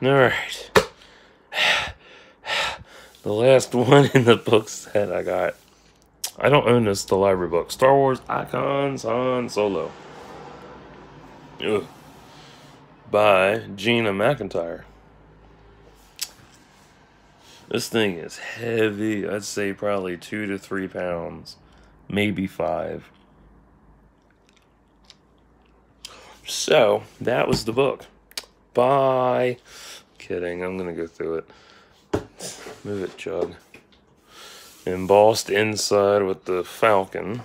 All right. The last one in the book set I got. I don't own this, the library book. Star Wars Icons, Han Solo. Ugh. By Gina McIntyre. This thing is heavy. I'd say probably 2 to 3 pounds. Maybe 5. So, that was the book. Bye. Kidding. I'm going to go through it. Move it, Chug. Embossed inside with the Falcon.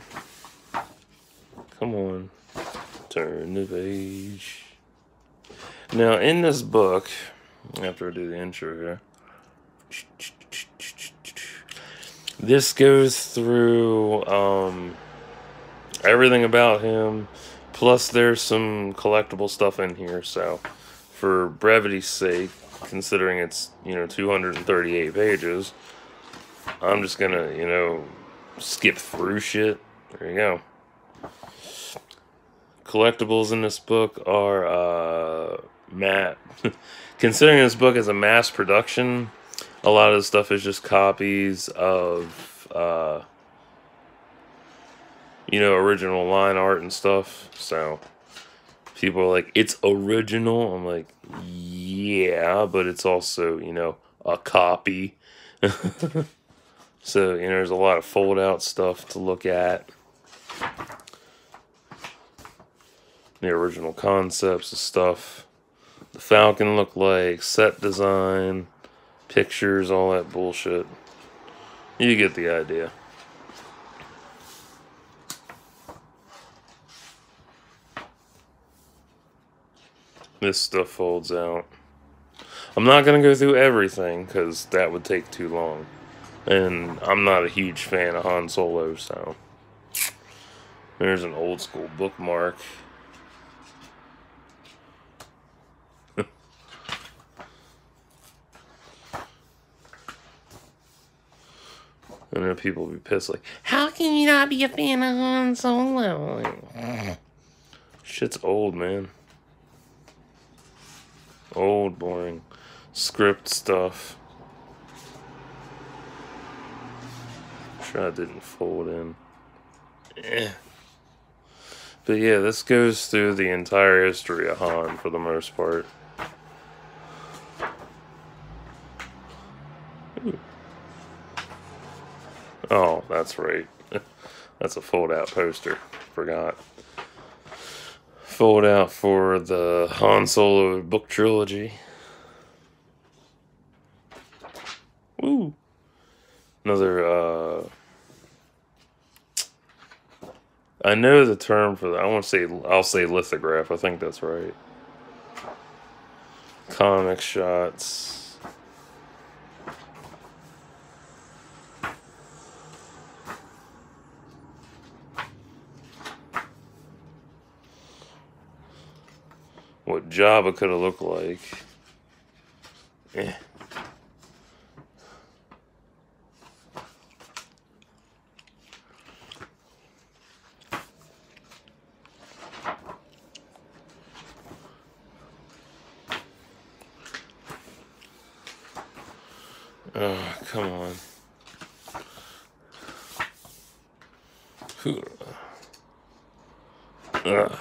Come on. Turn the page. Now, in this book, after I do the intro here, this goes through everything about him, plus there's some collectible stuff in here, so for brevity's sake, considering it's, you know, 238 pages, I'm just gonna, you know, skip through shit. There you go. Collectibles in this book are considering this book is a mass production, a lot of the stuff is just copies of, you know, original line art and stuff. So people are like, it's original. I'm like, yeah, but it's also, you know, a copy. So, you know, there's a lot of fold out stuff to look at. The original concepts of stuff. The Falcon looked like, set design. Pictures, all that bullshit. You get the idea. This stuff folds out. I'm not going to go through everything because that would take too long. And I'm not a huge fan of Han Solo, so. There's an old school bookmark. I know people will be pissed, like, how can you not be a fan of Han Solo? Like, shit's old, man. Old, boring script stuff. I'm sure I didn't fold in. Eh. But yeah, this goes through the entire history of Han for the most part. Ooh. Oh, that's right. That's a fold-out poster. Forgot. Fold-out for the Han Solo book trilogy. Woo! Another, I know the term for that. I want to say, I'll say lithograph. I think that's right. Comic shots. What Jabba could have looked like. Eh. Oh, come on. Ugh.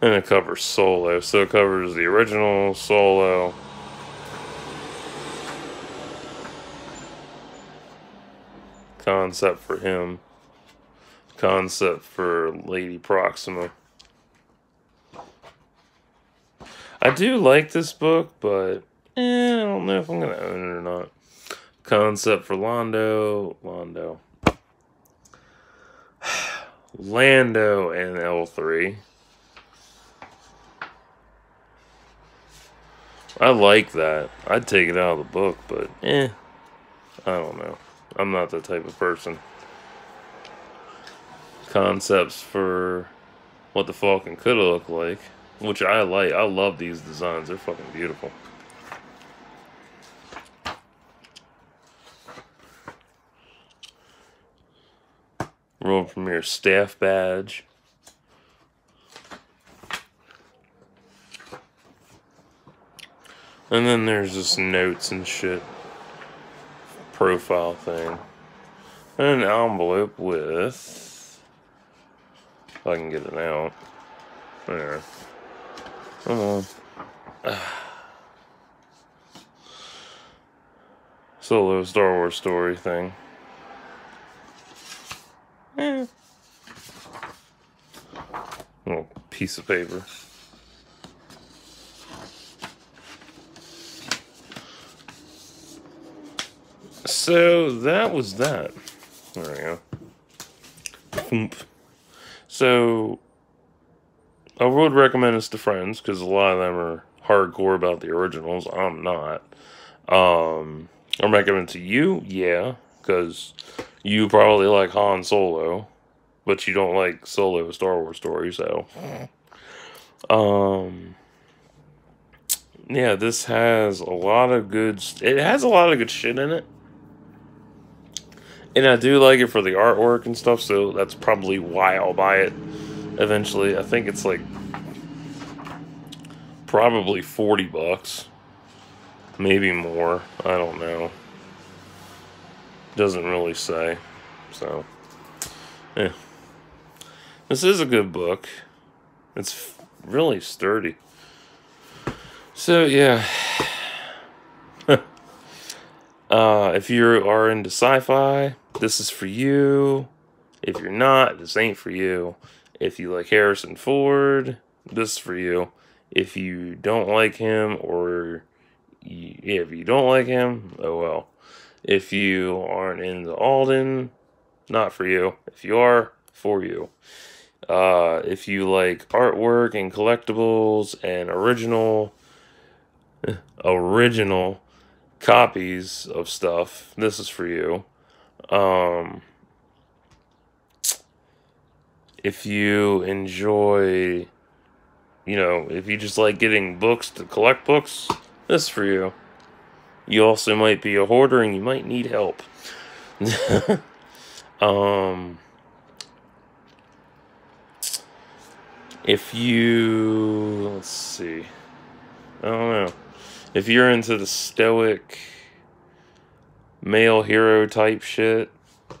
And it covers Solo, so it covers the original Solo. Concept for him. Concept for Lady Proxima. I do like this book, but I don't know if I'm going to own it or not. Concept for Lando and L3. I like that. I'd take it out of the book, but eh. I don't know. I'm not that type of person. Concepts for what the Falcon could have looked like, which I like. I love these designs. They're fucking beautiful. World Premiere staff badge. And then there's just notes and shit. Profile thing. And an envelope with... If I can get it out. There. Oh. Solo Star Wars story thing. Eh. Little piece of paper. So that was that. There we go. So I would recommend this to friends because a lot of them are hardcore about the originals. I'm not. I'm recommending to you, yeah, because you probably like Han Solo, but you don't like Solo Star Wars story. So, yeah, this has a lot of good. It has a lot of good shit in it, and I do like it for the artwork and stuff. So that's probably why I'll buy it eventually. I think it's like probably $40. Maybe more. I don't know. Doesn't really say. So, yeah. This is a good book. It's really sturdy. So, yeah. If you are into sci-fi, this is for you. If you're not, this ain't for you. If you like Harrison Ford, this is for you. If you don't like him or... Yeah, if you don't like him, oh well. If you aren't into Alden, not for you. If you are, for you. If you like artwork and collectibles and original copies of stuff, this is for you. If you enjoy, you know, if you just like getting books to collect books, this is for you. You also might be a hoarder and you might need help. If you... Let's see. I don't know. If you're into the stoic male hero type shit,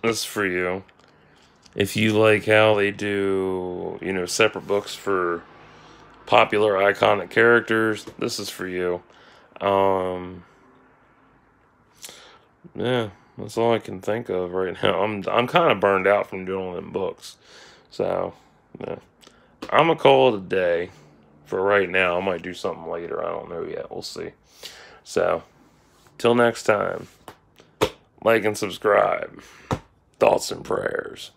this is for you. If you like how they do, you know, separate books for popular iconic characters, this is for you. Yeah, that's all I can think of right now. I'm kind of burned out from doing all them books. So, yeah. I'm going to call it a day for right now. I might do something later. I don't know yet. We'll see. So, till next time, like and subscribe. Thoughts and prayers.